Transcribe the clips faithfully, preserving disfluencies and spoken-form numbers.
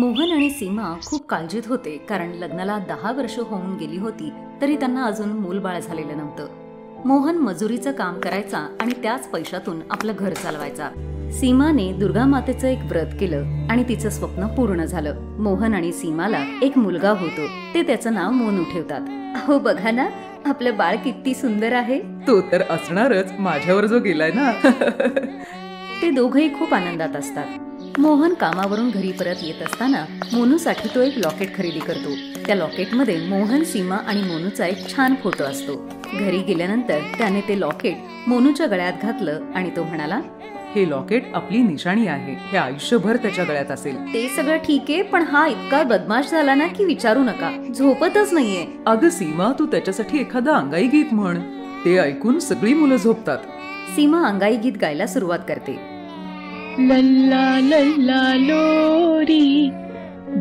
मोहन आणि सीमा खूप काळजीत होते, कारण लग्नाला दहा वर्ष होऊन गेली होती तरी त्यांना अजून मूलबाळ झालेलं नव्हतं। मोहन मजुरीचं काम करायचा आणि त्याच पैशातून आपलं घर चालवायचा। सीमाने दुर्गा मातेचं एक व्रत केलं आणि तिचं स्वप्न पूर्ण झालं। मोहन आणि सीमाला एक मुलगा होतो, ते त्याचं नाव मोनू ठेवतात। अहो बघा ना, आपलं बाळ किती सुंदर आहे। तो तर असणारच, माझ्यावर जो गेलाय ना। ते दोघेही खूप आनंदात असतात। मोहन कामावरून घरी परत येत असताना मोनूसाठी तो एक लॉकेट खरेदी करतो। त्या लॉकेटमध्ये मोहन, सीमा आणि मोनूचा एक छान फोटो असतो। घरी गेल्यानंतर त्याने ते लॉकेट मोनूच्या गळ्यात घातलं आणि तो म्हणाला, हे लॉकेट आपली निशाणी आहे, हे आयुष्यभर त्याच्या गळ्यात असेल। ते सगळं ठीक आहे, पण हा इतका बदमाश झाला ना की विचारू नका, झोपतच नाहीये। अगं सीमा, तू त्याच्यासाठी एखादा अंगाई गीत म्हण, ते ऐकून सगळी मुलं झोपतात। सीमा अंगाई गीत गायला सुरुवात करते। लल्ला लल्ला लोरी,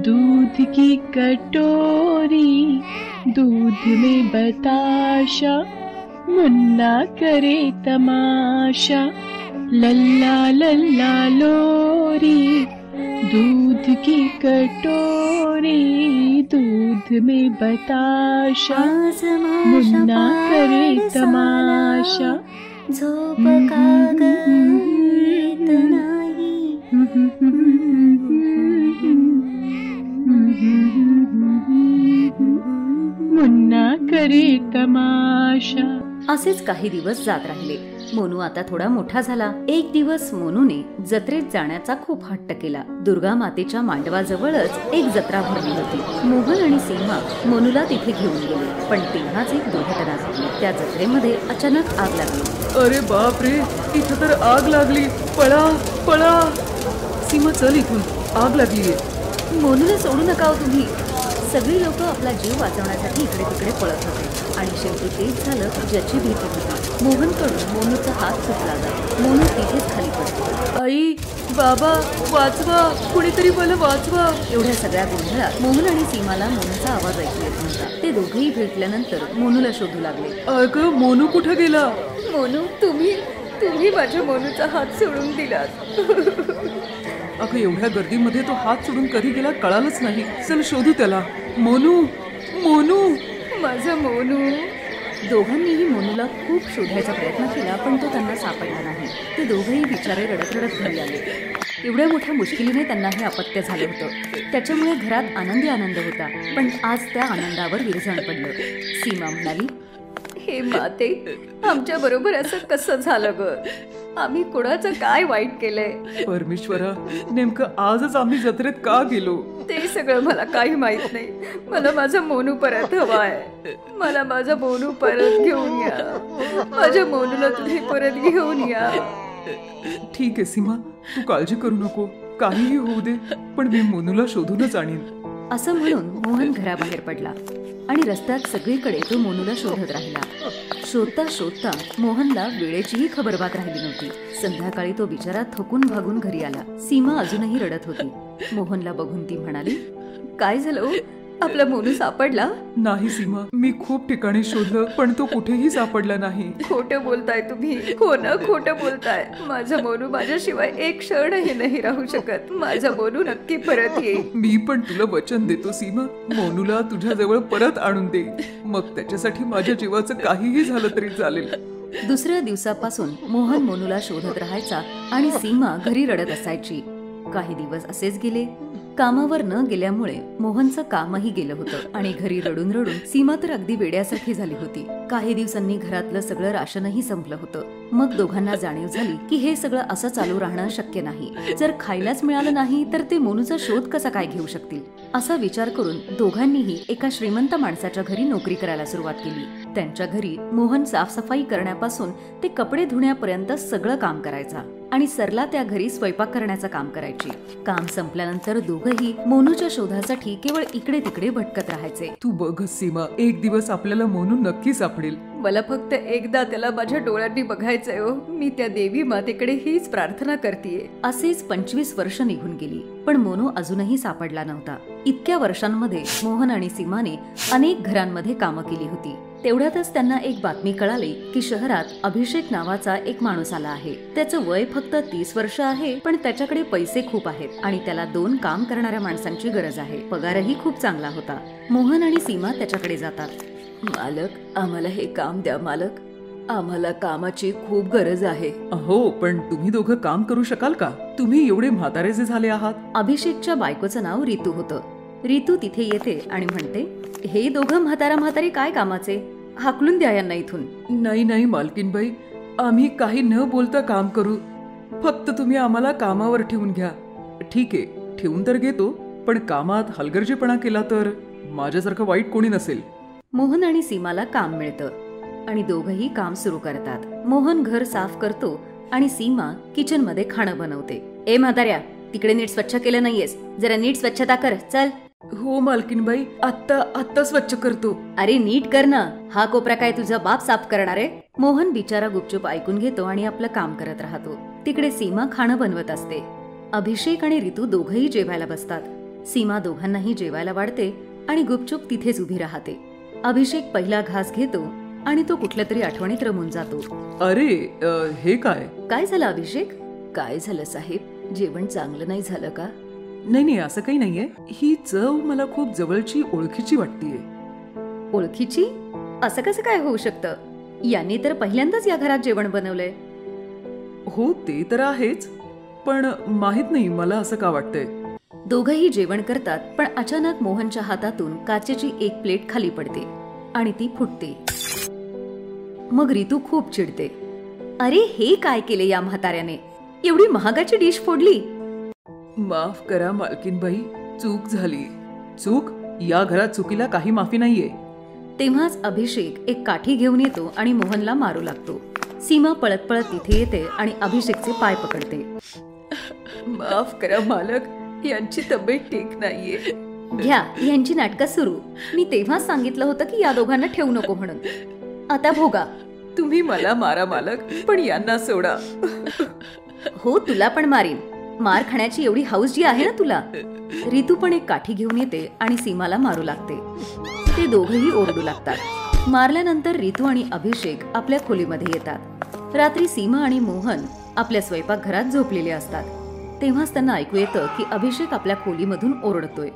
दूध की कटोरी, दूध में बताशा, मुन्ना करे तमाशा। लल्ला लल्ला लोरी, दूध की कटोरी, दूध में बताशा, मुन्ना करे तमाशा। झोप का गीत नाही। मुन्ना करे तमाशा। असेच काही दिवस जात राहिले। मोनू आता थोडा मोठा झाला। एक दिवस मोनूने जत्रेत जाण्याचा खूप हट्ट केला। दुर्गा मातेच्या मांडवाजवळच एक जत्रा भरली होती। मोहन आणि सीमा मोनूला तिथे घेऊन गेले, पण तेव्हाच एक दुर्घटना झाली। त्या जत्रेमध्ये अचानक आग लागली। अरे बाप रे, तिथे तर आग लागली, पळा पळा। सीमा चल इथून, आग लागली। मोनूला सोडू नका तुम्ही। सगळी लोक आपला जीव वाचवण्यासाठी इकडे तिकडे पळत होते आणि शेवटी तेच झालं ज्याची भीती होती। मोहनकडून मोनूचा हात सुटला जातो। मोनू तिथेच खाली पडतो। आई बाबा, वाचवा, कुणीतरी मला वाचवा। एवढ्या सगळ्या गोंधळात मोहन आणि सीमाला मोनूचा आवाज ऐकू येत होता। ते दोघेही भेटल्यानंतर मोनूला शोधू लागले। अगं मोनू कुठे गेला? मोनू, तुम्ही तुम्ही माझ्या मोनूचा हात सोडून दिलात। अगं एवढ्या गर्दीमध्ये तो हात सोडून कधी गेला कळालंच नाही। चल शोधू त्याला। मोनू, मोनू, माझा मोनू। दोघांनीही मोनूला खूप शोधायचा प्रयत्न केला, पण तो त्यांना सापडला नाही। ते दोघेही बिचारे रडत रडत घरी आले। एवढ्या मोठ्या मुश्किलीने त्यांना हे अपत्य झालं होतं। त्याच्यामुळे घरात आनंदी आनंद होता, पण आज त्या आनंदावर विरजण पडलं। सीमा म्हणाली, हे माते, आमच्या बरोबर असं कसं झालं ग? आम्ही कोणाचं काय वाईट केलंय? परमेश्वरा, नेमकं आजच आम्ही जत्रेत का गेलो? ते सगळं मला काही माहित नाही। मला माझा मोनू परत हवाय। मला माझा मोनू परत घेऊन या। माझ्या मोनूला तुम्ही परत घेऊन या। ठीक आहे सीमा, तू काळजी करू नको, काहीही होऊ दे, पण मी मोनूला शोधूनच आणीन। असं म्हणून मोहन घराबाहेर पडला आणि रस्त्यात सगळीकडे तो मोनूला शोधत राहिला। शोधता शोधता मोहनला वेळेचीही खबरबात राहिली नव्हती। संध्याकाळी तो बिचारा थकून भागून घरी आला। सीमा अजूनही रडत होती। मोहनला बघून ती म्हणाली, काय झालं, आपला मोनू सापडला? नाही सीमा, मी खूप ठिकाणी शोधलं, पण तो कुठेही सापडला नाही। खोटं बोलताय तुम्ही, हो ना, खोटं बोलताय। माझा मोनू माझ्याशिवाय एक क्षणही नाही राहू शकत। माझा मोनू नक्की परत येईल। मी पण तुला वचन देतो सीमा, मोनूला तुझ्याजवळ परत आणून दे, मग त्याच्यासाठी माझ्या जीवाचं काहीही झालं तरी चालेल। दुसऱ्या दिवसापासून मोहन मोनूला शोधत राहायचा आणि सीमा घरी रडत असायची। काही दिवस असेच गेले। कामावर न गेल्यामुळे मोहनचं कामही गेलं होतं आणि घरी रडून रडून सीमा तर अगदी वेड्यासारखी झाली होती। काही दिवसांनी घरातलं सगळं राशनही संपलं होतं। मग दोघांना जाणीव झाली की हे सगळं असं चालू राहणं शक्य नाही। जर खायलाच मिळालं नाही तर ते मोनूचा शोध कसा काय घेऊ शकतील? असा विचार करून दोघांनीही एका श्रीमंत माणसाच्या घरी नोकरी करायला सुरुवात केली। त्यांच्या घरी मोहन साफसफाई करण्यापासून ते कपडे धुण्यापर्यंत सगळं काम करायचा आणि सरला त्या घरी स्वयंपाक करण्याचं काम करायची। काम संपल्यानंतर दोघंही मोनूच्या शोधासाठी केवळ इकडे तिकडे भटकत राहायचे। तू बघ सीमा, एक दिवस आपल्याला मोनू नक्की सापडेल। मला फक्त एकदा त्याला माझ्या डोळ्यांनी बघायचंय हो। मी त्या देवी मातेकडे हीच प्रार्थना करतेय। असेच पंचवीस वर्ष निघून गेली पण मोनू अजूनही सापडला नव्हता। इतक्या वर्षांमध्ये मोहन आणि सीमाने अनेक घरांमध्ये कामं केली होती। तेवढ्यातच त्यांना एक बातमी कळाली की शहरात अभिषेक नावाचा एक माणूस आला आहे। त्याचं वय फक्त तीस वर्ष आहे पण त्याच्याकडे पैसे खूप आहेत आणि त्याला दोन काम करणाऱ्या माणसांची गरज आहे। पगारही खूप चांगला होता। मोहन आणि सीमा त्याच्याकडे जातात। मालक, आम्हाला हे काम द्या मालक, आम्हाला कामाची खूप गरज आहे। अहो, पण तुम्ही दोघं काम करू शकाल का? तुम्ही एवढे म्हातारे जे झाले आहात। अभिषेकच्या बायकोचं नाव रितू होतं। रितू तिथे येते आणि म्हणते, हे दोघं म्हातारा म्हातारी काय कामाचे, हाकलून द्या यांना इथून। नाही नाही मालकीनबाई, आम्ही काही न बोलता काम करू, फक्त तुम्ही आम्हाला कामावर ठेवून घ्या। ठीक आहे, ठेवून तर घेतो, पण कामात हलगर्जीपणा केला तर माझ्यासारखं वाईट कोणी नसेल। मोहन आणि सीमाला काम मिळतं आणि दोघंही काम सुरू करतात। मोहन घर साफ करतो आणि सीमा किचन मध्ये खाणं बनवते। ए म्हाताऱ्या, तिकडे नीट स्वच्छ केलं नाहीयेस, जरा नीट स्वच्छता कर। चल। हो मालकीनबाई, आत्ता आत्ता स्वच्छ करतो। अरे नीट कर ना, हा कोपरा काय तुझा बाप साफ करणार आहे? मोहन बिचारा गुपचूप ऐकून घेतो आणि आपलं काम करत राहतो। तिकडे सीमा खाणं बनवत असते। अभिषेक आणि रितू दोघंही जेवायला बसतात। सीमा दोघांनाही जेवायला वाढते आणि गुपचूप तिथेच उभी राहते। अभिषेक पहिला घास घेतो आणि तो कुठल्या तरी आठवणीत रमून जातो। अरे हे काय काय झालं अभिषेक? काय झालं साहेब, जेवण चांगलं नाही झालं का? नाही नाही, असं काही नाहीये। ही चव मला खूप जवळची ओळखीची वाटतेय। ओळखीची? असं कसं काय होऊ शकतं? यांनी तर पहिल्यांदाच या घरात जेवण बनवलंय। हो ते तर आहेच, पण माहित नाही मला असं का वाटतंय। दोघंही जेवण करतात पण अचानक मोहनच्या हातातून काचेची एक प्लेट खाली पडते आणि ती फुटते। मग रितू खूप चिडते। अरे हे काय केले या म्हाताऱ्याने, एवढी महागाची डिश फोडली। माफ करा मालकीनबाई, चूक झाली। चूक? या घरात चुकीला काही माफी नाहीये। तेव्हाच अभिषेक एक काठी घेऊन येतो आणि मोहनला मारू लागतो। सीमा पळत पळत तिथे येते आणि अभिषेकचे पाय पकडते। माफ करा मालक, यांची तब्येत ठीक नाहीये। घ्या यांची नाटकं सुरू। मी तेव्हाच सांगितलं होतं की या दोघांना ठेवू नको म्हणून, आता भोगा। तुम्ही मला मारा मालक, पण यांना सोडा। हो तुला पण मारीन, मार खाण्याची एवढी हाऊस जी आहे ना तुला। रितू पण एक काठी घेऊन येते आणि सीमाला मारू लागते। ते दोघेही ओरडू लागतात। मारल्यानंतर रितू आणि अभिषेक आपल्या खोलीमध्ये येतात। रात्री सीमा आणि मोहन आपल्या स्वयंपाकघरात झोपलेले असतात। तेव्हाच त्यांना ऐकू येतं की अभिषेक आपल्या खोलीमधून ओरडतोय।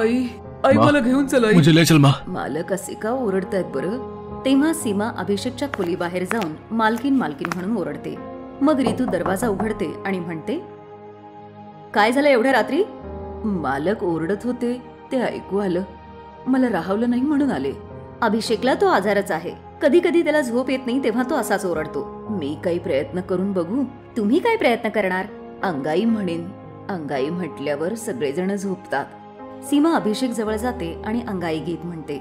आई आई मला घेऊन चल। मालक असे का ओरडतायत बरं? तेव्हा सीमा अभिषेकच्या खोली बाहेर जाऊन मालकीन मालकीन म्हणून ओरडते। मग रितू दरवाजा उघडते आणि म्हणते, काय झालं एवढ्या रात्री? मालक ओरडत होते, ते ऐकू आलं, मला राहवलं नाही म्हणून आले। अभिषेकला तो आजारच आहे, कधी कधी त्याला झोप येत नाही तेव्हा तो असाच ओरडतो। मी काही प्रयत्न करून बघू। तुम्ही काय प्रयत्न करणार? अंगाई म्हणेन, अंगाई म्हटल्यावर सगळेजण झोपतात। सीमा अभिषेक जवळ जाते आणि अंगाई गीत म्हणते।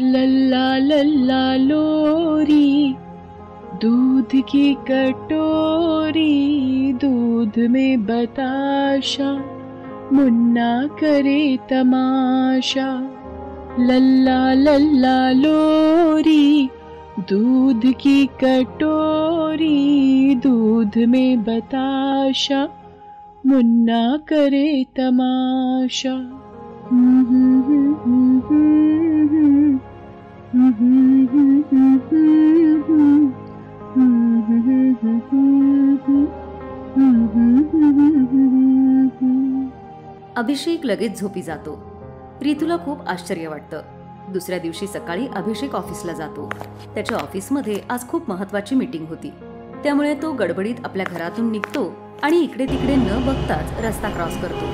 लल्ला लल्ला लोरी, दूध की कटोरी, दूध में बताशा, मुन्ना करे तमाशा। लल्ला लल्ला लोरी, दूध की कटोरी, दूध में बताशा, मुन्ना करे तमाशा। अभिषेक लगेच झोपी जातो। रितूला खूप आश्चर्य वाटतं। दुसऱ्या दिवशी सकाळी अभिषेक ऑफिसला जातो। त्याच्या ऑफिसमध्ये आज खूप महत्त्वाची मीटिंग होती, त्यामुळे तो गडबडीत आपल्या घरातून निघतो आणि इकडे तिकडे न बघताच रस्ता क्रॉस करतो।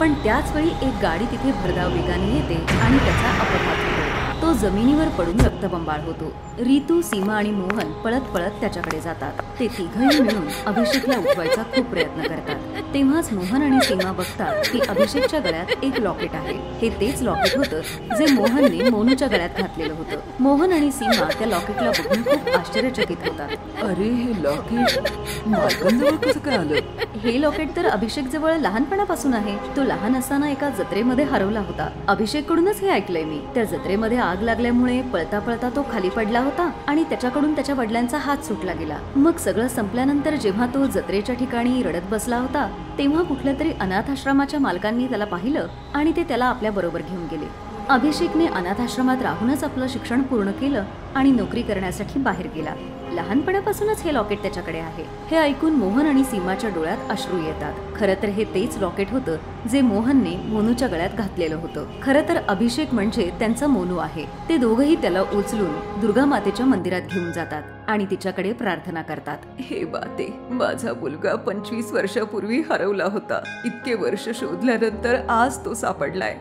पण त्याच वेळी एक गाडी तिथे भरधाव वेगाने येते आणि त्याचा अपघात होतो। तो जमिनीवर पडून रक्तबंबाळ होतो। रितू, सीमा आणि मोहन पळत पळत त्याच्याकडे जातात। ते तिघही मिळून अभिषेकला उठवायचा खूप प्रयत्न करतात। तेव्हाच मोहन आणि सीमा बघतात की अभिषेकच्या गळ्यात एक लॉकेट आहे। हे तेच लॉकेट होतं जे मोहनने मोनूच्या गळ्यात घातलेलं होतं। मोहन आणि सीमा त्या लॉकेटला बघून खूप आश्चर्यचकित होतात। अरे हे लॉकेट मालकांजवळ कसं काय आलं? हे लॉकेट तर अभिषेक जवळ लहानपणापासून आहे। तो लहान असताना एका जत्रेमध्ये हरवला होता। अभिषेक कडूनच हे ऐकलंय मी। त्या जत्रेमध्ये आग लागल्यामुळे पळता पळता तो खाली पडला होता आणि त्याच्याकडून त्याच्या वडिलांचा हात सुटला गेला। मग सगळं संपल्यानंतर जेव्हा तो जत्रेच्या ठिकाणी रडत बसला होता तेव्हा कुठल्यातरी अनाथ आश्रमाच्या मालकांनी त्याला पाहिलं आणि ते त्याला आपल्या बरोबर घेऊन गेले। अभिषेकने अनाथ आश्रमात राहूनच आपलं शिक्षण पूर्ण केलं आणि नोकरी करण्यासाठी बाहेर गेला। लहानपणापासूनच हे लॉकेट त्याच्याकडे आहे। हे ऐकून मोहन आणि सीमाच्या डोळ्यात अश्रू येतात। खरं तर हे तेच लॉकेट होतं जे मोहनने मोनूच्या गळ्यात घातलेलं होतं। खरं तर अभिषेक म्हणजे त्यांचा मोनू आहे। ते दोघेही त्याला उचलून दुर्गा मातेच्या मंदिरात घेऊन जातात आणि तिच्याकडे प्रार्थना करतात। हे बाते, माझा मुलगा पंचवीस वर्षापूर्वी हरवला होता। इतके वर्ष शोधल्यानंतर आज तो सापडलाय।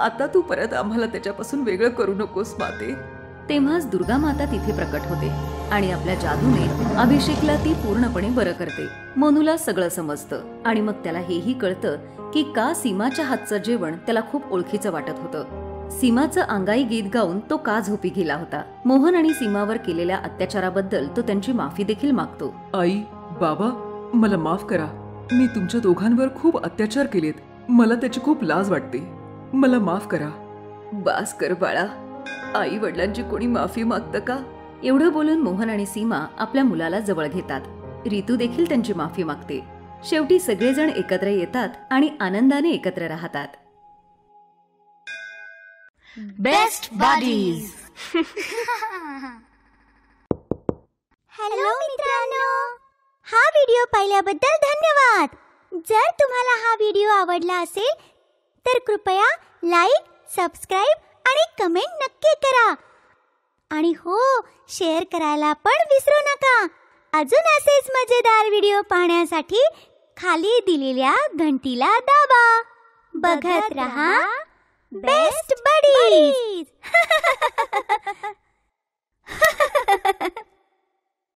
आता तू परत आम्हाला त्याच्यापासून वेगळं करू नकोस माते। तेव्हाच दुर्गा माता तिथे प्रकट होते आणि आपल्या जादूने अभिषेकला ती पूर्णपणे बरं करते। मोनूला सगळं समजतं आणि मग त्याला हेही कळतं की का सीमाच्या हातचं जेवण त्याला खूप ओळखीचं वाटत होतं। सीमाचं अंगाई गीत गाऊन तो का झोपी गेला होता। मोहन आणि सीमावर केलेल्या अत्याचाराबद्दल तो त्यांची माफी देखील मागतो। आई बाबा, मला माफ करा। मी तुमच्या दोघांवर खूप अत्याचार केलेत। मला त्याची खूप लाज वाटते। मला माफ करा। बास कर बाळा, आई वडिलांची कोणी माफी मागतं का? एवढं बोलून मोहन आणि सीमा आपल्या मुलाला जवळ घेतात। रितू देखील त्यांची माफी मागते। शेवटी सगळेजण एकत्र येतात आणि आनंदाने एकत्र राहतात। Best buddies. हॅलो मित्रांनो, हा व्हिडिओ पाहिल्याबद्दल धन्यवाद। जर तुम्हाला हा व्हिडिओ आवडला असेल तर कृपया लाईक, सबस्क्राइब आणि कमेंट नक्की करा आणि हो, शेअर करायला पण विसरू नका। अजून असेच मजेदार व्हिडिओ पाहण्यासाठी खाली दिलेल्या घंटीला दाबा। बघत रहा बेस्ट बडीज।